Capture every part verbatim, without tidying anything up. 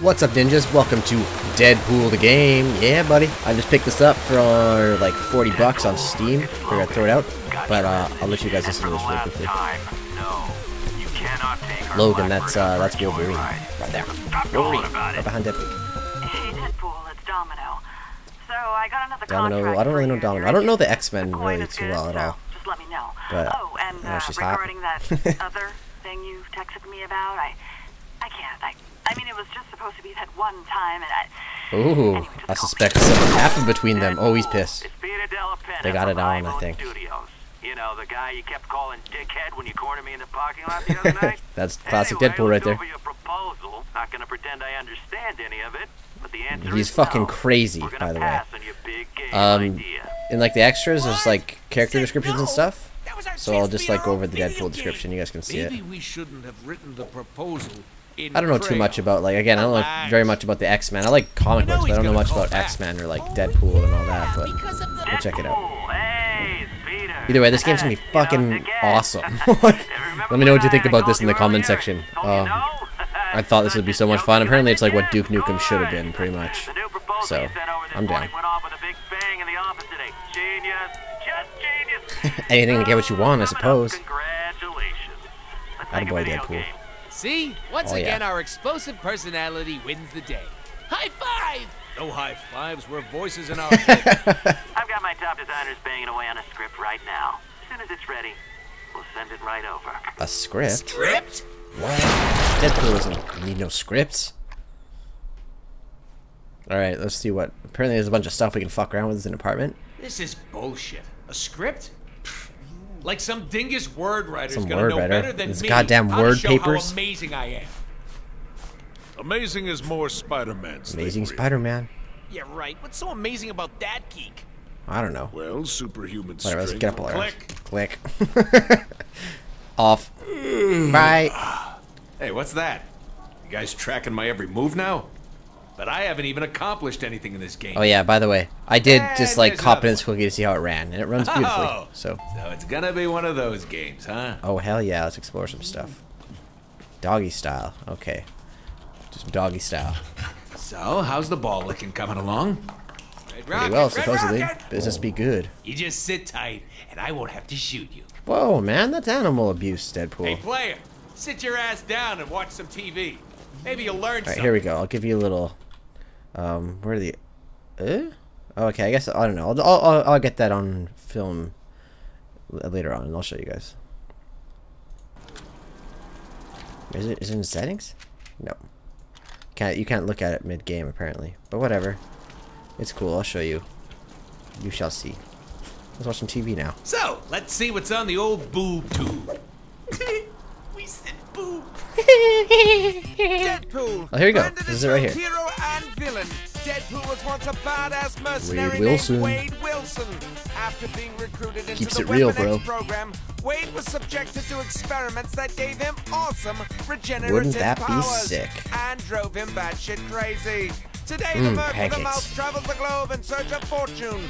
What's up, ninjas? Welcome to Deadpool the game. Yeah, buddy. I just picked this up for like forty bucks on Steam. We're gonna throw it out, but uh, I'll let you guys listen to this real quickly. Logan, that's uh, that's Wolverine right there. Wolverine, right behind Deadpool. Hey, Deadpool, it's Domino. So I got another Domino. I don't really know Domino. I don't know the X-Men really too well at all. Just let me know. But oh, and uh, regarding that other thing you texted me about, I I can't. I. I mean, it was just supposed to be that one time, and I... Ooh, anyway, I suspect something happened between them. Oh, he's pissed. They got it on, I think. You know, the guy you kept calling dickhead when you cornered me in the parking lot the other night? That's classic anyway, Deadpool right there. Proposal. Not gonna pretend I understand any of it, but the answer he's is fucking no. Crazy, by the way. Um, and, like, the extras, what? There's, like, character Said descriptions no. and stuff. So I'll just, like, go over the Deadpool description. You guys can see Maybe it. We shouldn't have written the proposal. I don't know too much about, like, again, I don't know very much about the X-Men. I like comic books, but I don't know much about X-Men or, like, Deadpool and all that, but we'll check it out. Either way, this game's gonna be fucking awesome. Let me know what you think about this in the comment section. Um, I thought this would be so much fun. Apparently, it's like what Duke Nukem should have been, pretty much. So, I'm down. Anything to get what you want, I suppose. Attaboy, Deadpool. See? Once oh, again, yeah. Our explosive personality wins the day. High five! No high fives, we're voices in our heads. I've got my top designers banging away on a script right now. As soon as it's ready, we'll send it right over. A script? Script? What? Deadpool doesn't need no scripts. Alright, let's see what... Apparently there's a bunch of stuff we can fuck around with in an apartment. This is bullshit. A script? Like some dingus word writer's some gonna word know writer. better than this me. Goddamn word show papers. How amazing I am. Amazing is more Spider-Man. Amazing Spider-Man. Yeah, right. What's so amazing about that geek? I don't know. Well, superhuman strength. Let's get up there. Click. Click. Off. Mm. Bye. Hey, what's that? You guys tracking my every move now? But I haven't even accomplished anything in this game. Oh yeah, by the way, I did and just like competence cookie to see how it ran, and it runs beautifully. Oh, so. so it's gonna be one of those games, huh? Oh hell yeah, let's explore some stuff. Doggy style, okay. Just doggy style. So how's the ball looking coming along? Red Pretty rocket, well, supposedly. Red Business be good. You just sit tight, and I won't have to shoot you. Whoa, man, that's animal abuse, Deadpool. Hey player, sit your ass down and watch some T V. Maybe you'll learn. All right, something. Here we go. I'll give you a little. Um, where are the... Uh? Oh, okay, I guess, I don't know. I'll, I'll, I'll get that on film later on, and I'll show you guys. Is it, is it in settings? No. Can't, you can't look at it mid-game, apparently. But whatever. It's cool, I'll show you. You shall see. Let's watch some T V now. So, let's see what's on the old boob tube. We said boob. Deadpool. Oh, here we go. This is it right here. Hero and villain. Deadpool was once a badass mercenary Wade Wilson. Named Wade Wilson. After being recruited into Keeps the Weapon real, X program, Wade was subjected to experiments that gave him awesome regenerative Wouldn't that powers be sick? And drove him batshit crazy. Today, mm, the Merc with the Mouth travels the globe in search of fortune.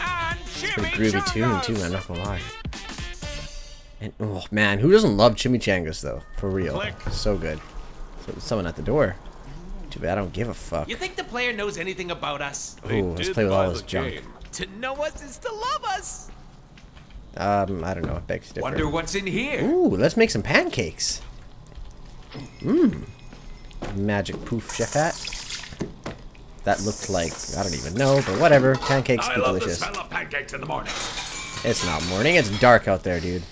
And Jimmy It's a groovy tune, too, man. I'm not gonna lie. And, oh man, who doesn't love chimichangas though? For real, Click. So good. So, someone at the door. Too bad I don't give a fuck. You think the player knows anything about us? Ooh, let's play with all this junk. To know us is to love us. Um, I don't know. It begs to differ. Wonder what's in here. Ooh, let's make some pancakes. Mmm. Magic poof chef hat. That looked like I don't even know, but whatever. Pancakes be delicious. I love the smell of pancakes in the morning. It's not morning. It's dark out there, dude.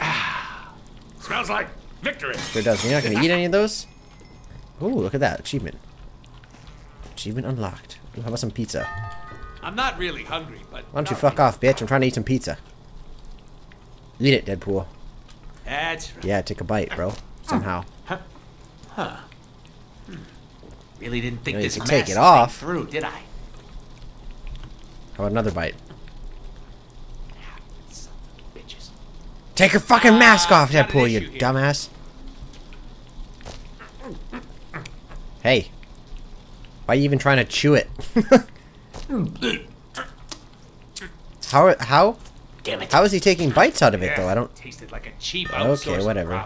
Ah, smells like victory. Sure does. You're not gonna eat any of those? Ooh, look at that achievement. Achievement unlocked. Ooh, how about some pizza? I'm not really hungry, but why don't you fuck off, bitch? I'm trying to eat some pizza. Eat it, Deadpool. That's right. Yeah, take a bite, bro. Somehow. Huh? Huh. Hmm. Really didn't think you know, this could take it off. Through, did I? How about another bite? Take your fucking mask uh, off, Deadpool, you here. dumbass. Hey. Why are you even trying to chew it? how how? Damn it. How is he taking bites out of it though? I don't Tasted like a cheap Okay, whatever.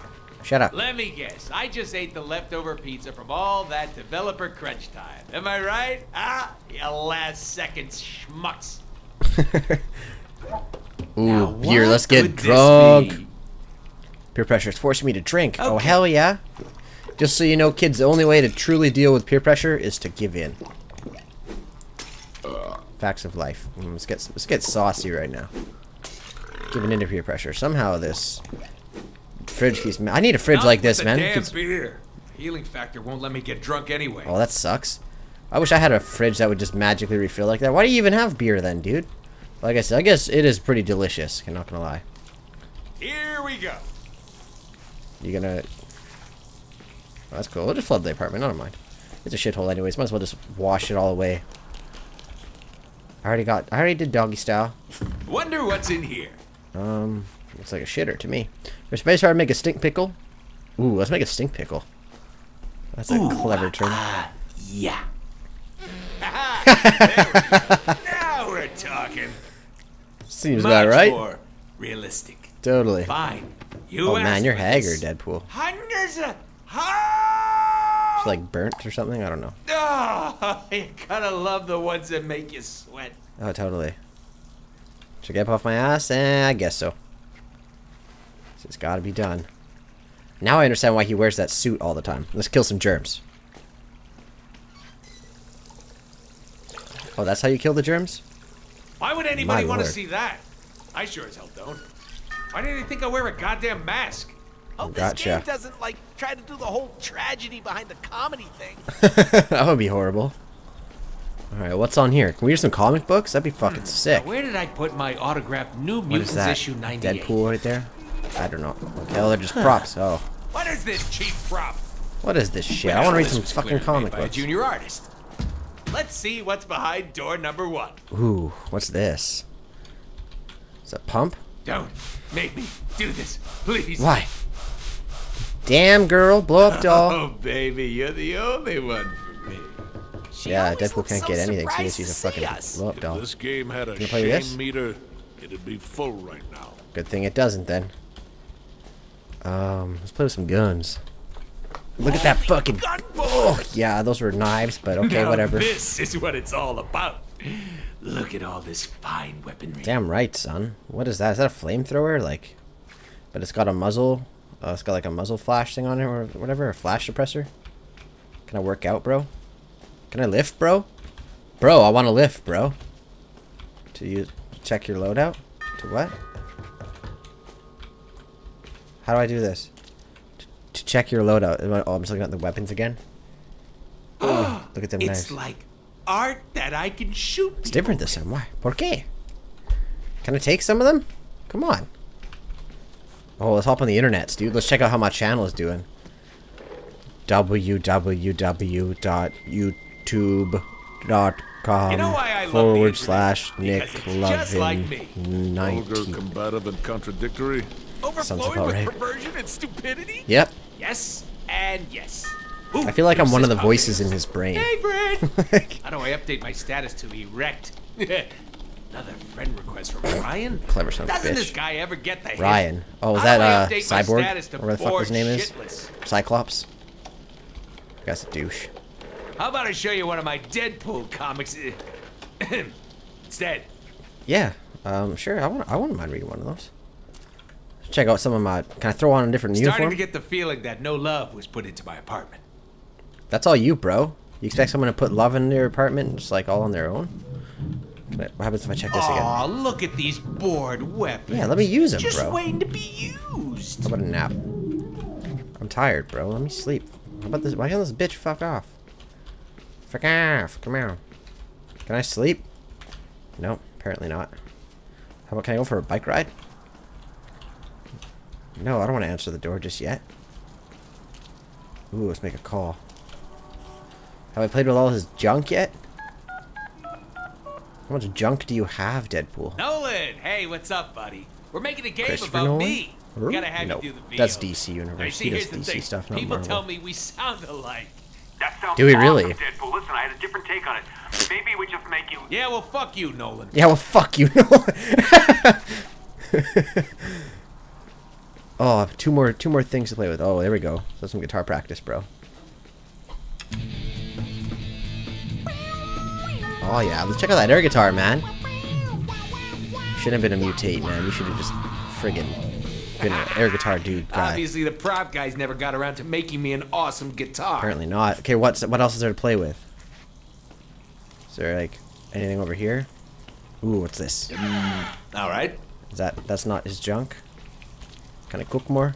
Shut up. Let me guess. I just ate the leftover pizza from all that developer crunch time. Am I right? Ah, you last second schmucks. Ooh, beer. Let's get drunk. Peer pressure is forcing me to drink. Okay. Oh, hell yeah. Just so you know, kids, the only way to truly deal with peer pressure is to give in. Uh, Facts of life. Let's get let's get saucy right now. Giving in to peer pressure. Somehow this fridge keeps. I need a fridge like this, man. Damn beer. Healing factor won't let me get drunk anyway. Oh, that sucks. I wish I had a fridge that would just magically refill like that. Why do you even have beer then, dude? Like I said, I guess it is pretty delicious. I'm not gonna lie. Here we go. You gonna? Oh, that's cool. We'll just flood the apartment. I don't mind. It's a shithole anyways. Might as well just wash it all away. I already got. I already did doggy style. Wonder what's in here. Um, looks like a shitter to me. There's space hard to make a stink pickle. Ooh, let's make a stink pickle. That's Ooh, a clever term. Uh, yeah. Now we're talking. Seems Much about right. More realistic. Totally. Fine. You oh man, you're haggard, Deadpool. Hundreds of It's like burnt or something. I don't know. Oh, you gotta love the ones that make you sweat. Oh, totally. Should I get off my ass? Eh, I guess so. This has got to be done. Now I understand why he wears that suit all the time. Let's kill some germs. Oh, that's how you kill the germs? Why would anybody want to see that? I sure as hell don't. Why do they think I wear a goddamn mask? Oh, gotcha. This game doesn't, like, try to do the whole tragedy behind the comedy thing. That would be horrible. Alright, what's on here? Can we do some comic books? That'd be fucking sick. Now, where did I put my autographed New Mutants issue ninety-eight? Deadpool right there? I don't know. Okay, oh, they're just props. Oh. What is this cheap prop? What is this shit? Well, I want to read some fucking comic books. Junior artist. Let's see what's behind door number one. Ooh, what's this? Is that pump? Don't make me do this, please. Why? Damn girl, blow up doll. Oh baby, you're the only one for me. She yeah, Deadpool can't so get anything. So he's a fucking blow up doll. If this game had a shame meter, it'd be full right now. Good thing it doesn't then. Um, let's play with some guns. Look at that fucking. Oh yeah, those were knives, but okay, now whatever. This is what it's all about. Look at all this fine weaponry. Damn right, son. What is that? Is that a flamethrower? Like, but it's got a muzzle. Oh, it's got like a muzzle flash thing on it or whatever, a flash suppressor. Can I work out, bro? Can I lift, bro? Bro, I want to lift, bro. To use, check your loadout? To what? How do I do this? To, to check your loadout. Oh, I'm just looking at the weapons again. Oh, look at them knives. It's like art that I can shoot. It's different this time. Why? Por qué? Can I take some of them? Come on. Oh, let's hop on the internets, dude. Let's check out how my channel is doing. w w w dot youtube dot com you know forward slash Nick Lovin like nineteen. Combative and contradictory. Overflowing with right. perversion and stupidity? Yep. Yes and yes. Ooh, I feel like I'm one of the voices in his brain. Hey, Brad! How do I update my status to erect? Another friend request from Ryan. Clever son of a bitch. Doesn't this guy ever get the hint? Ryan. Oh, was that uh, Cyborg? Or whatever the fuck his name is? Cyclops. That's a douche. How about I show you one of my Deadpool comics instead? Yeah. Um. Sure. I want. I wouldn't mind reading one of those. Check out some of my. Can I throw on a different Starting uniform? Starting to get the feeling that no love was put into my apartment. That's all you, bro. You expect someone to put love in their apartment, just like all on their own? What happens if I check this again? Aw, look at these bored weapons. Yeah, let me use them, bro. Just waiting to be used. How about a nap? I'm tired, bro. Let me sleep. How about this? Why can't this bitch fuck off? Fuck off. Come here. Can I sleep? No, apparently not. How about, can I go for a bike ride? No, I don't want to answer the door just yet. Ooh, let's make a call. Have I played with all his junk yet? How much junk do you have, Deadpool? Nolan! Hey, what's up, buddy? We're making a game about Nolan? me. We gotta have no, you do the video. That's D C Universe. Now, see, he does D C thing. stuff, not People Marvel. Tell me we sound alike. That sounds do we awesome, really? Deadpool. Listen, I had a different take on it. Maybe we just make you... Yeah, well, fuck you, Nolan. Yeah, well, fuck you, Nolan. Oh, I have two more, two more things to play with. Oh, there we go. So some guitar practice, bro. Oh yeah, let's check out that air guitar, man. Shouldn't have been a mutate, man. You should have just friggin' been an air guitar dude guy. Obviously, the prop guys never got around to making me an awesome guitar. Apparently not. Okay, what's what else is there to play with? Is there like anything over here? Ooh, what's this? Mm, all right. Is that that's not his junk? Can I cook more?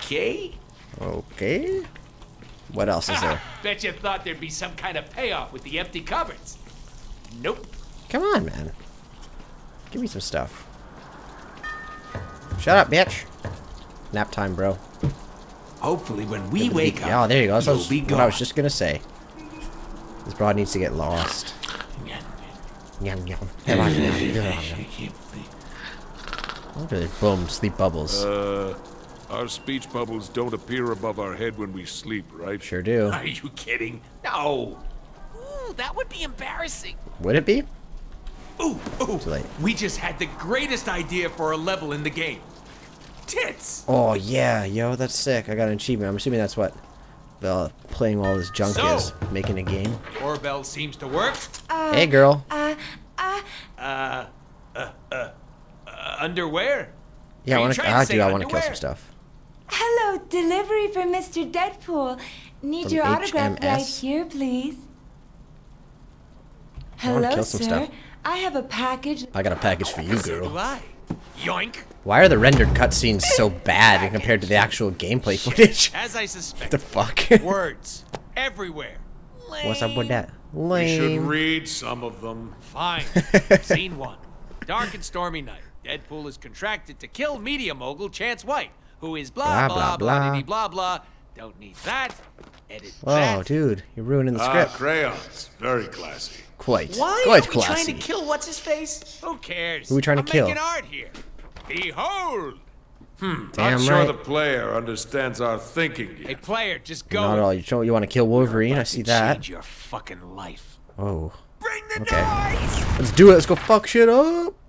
Okay. Okay. What else is there? Bet you thought there'd be some kind of payoff with the empty cupboards. Nope. Come on, man. Give me some stuff. Shut up, bitch. Nap time, bro. Hopefully when we wake up, oh, there you go. That's what I was just gonna say. This broad needs to get lost. Yum yum. Come on, yum. Look at these boom sleep bubbles. Uh, our speech bubbles don't appear above our head when we sleep, right? Sure do. Are you kidding? No. Ooh, that would be embarrassing. Would it be? Ooh, ooh. Too late. We just had the greatest idea for a level in the game. Tits. Oh yeah, yo, that's sick. I got an achievement. I'm assuming that's what the playing all this junk so, is making a game. Doorbell seems to work. Uh, hey, girl. Uh, uh, uh, uh, uh, uh underwear. Yeah, I want to. I do. I want to kill some stuff. Hello, delivery for Mister Deadpool. Need From your H M S? Autograph right here, please. Hello, sir. Stuff. I have a package. I got a package for you, girl. Yoink. Why are the rendered cutscenes so bad compared to the actual gameplay footage? As I suspect. The fuck. Words everywhere. Lame. What's up with that? Lame. You should read some of them. Fine. Scene one. Dark and stormy night. Deadpool is contracted to kill media mogul Chance White, who is blah blah blah blah blah blah. blah. Don't need that. Edit oh, that. Dude, you're ruining the script. Ah, crayons. Very classy. Quite. Why Quite are we classy. trying to kill what's his face? Who cares? Who are we trying to I'm kill? Making art here. Behold. Hmm. Damn I'm right. sure the player understands our thinking. Yet. A player, just go. Not at all. You, show, you want to kill Wolverine? I see that. Change your fucking life. Oh. Bring the okay. noise. Let's do it. Let's go fuck shit up.